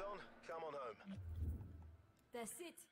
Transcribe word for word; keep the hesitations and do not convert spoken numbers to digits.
zone, come on home. That's it.